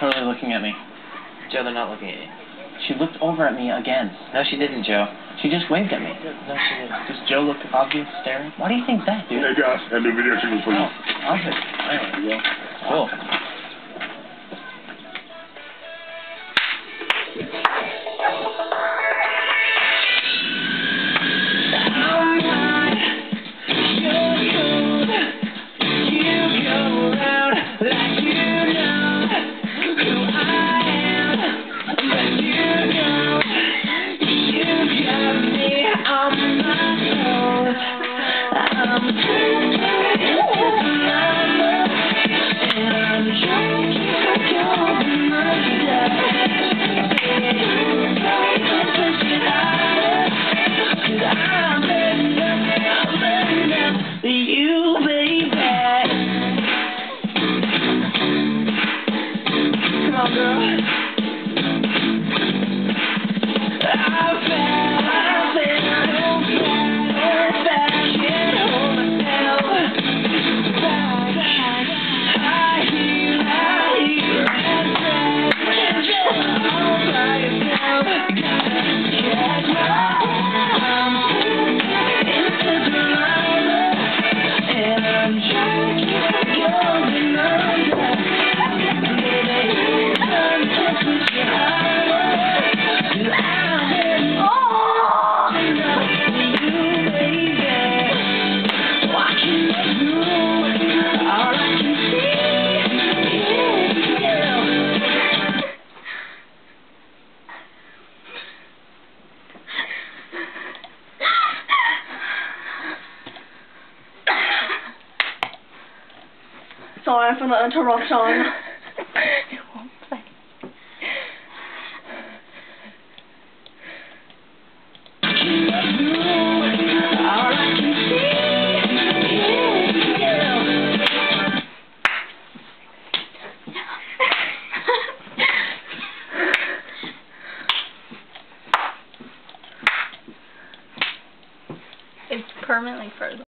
totally looking at me. Joe, they're not looking at you. She looked over at me again. No, she didn't, Joe. She just waved at me. No, she didn't. Does Joe look obvious staring? Why do you think that, dude? Hey, guys, I have a video signal for you. Oh, obvious. There we go. Cool. Sorry for the interruption. It won't play. It's permanently frozen.